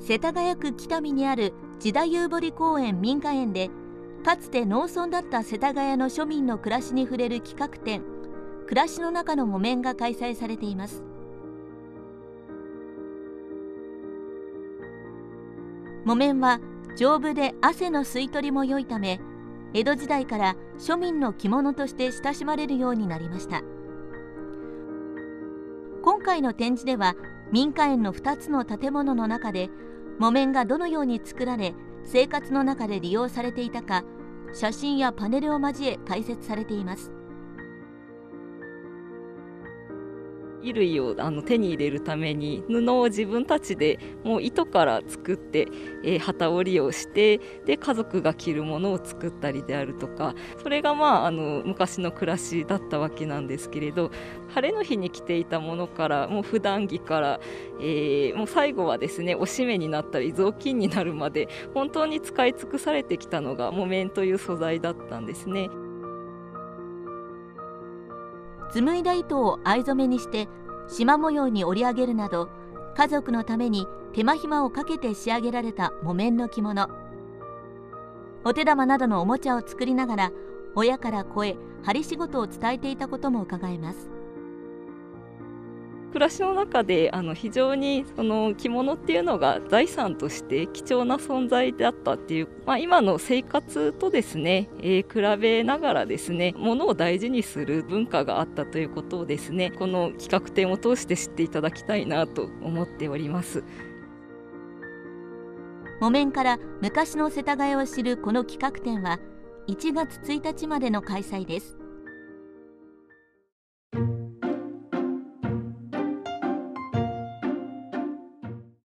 世田谷区北見にある千田夕堀公園民家園で、かつて農村だった世田谷の庶民の暮らしに触れる企画展「暮らしの中の木綿」が開催されています。木綿は丈夫で汗の吸い取りも良いため、江戸時代から庶民の着物として親しまれるようになりました。今回の展示では、民家園の2つの建物の中で木綿がどのように作られ、生活の中で利用されていたか、写真やパネルを交え解説されています。衣類を手に入れるために、布を自分たちでもう糸から作って、機織りをして、で家族が着るものを作ったりであるとか、それが昔の暮らしだったわけなんですけれど、晴れの日に着ていたものから、もう普段着から、もう最後はですね、おしめになったり雑巾になるまで本当に使い尽くされてきたのが木綿という素材だったんですね。紡いだ糸を藍染めにして縞模様に織り上げるなど、家族のために手間暇をかけて仕上げられた木綿の着物。お手玉などのおもちゃを作りながら、親から子へ針仕事を伝えていたこともうかがえます。暮らしの中で非常に着物っていうのが財産として貴重な存在だったっていう、今の生活とですね、比べながらですね、物を大事にする文化があったということをですね、この企画展を通して知っていただきたいなと思っております。木綿から昔の世田谷を知るこの企画展は1月1日までの開催です。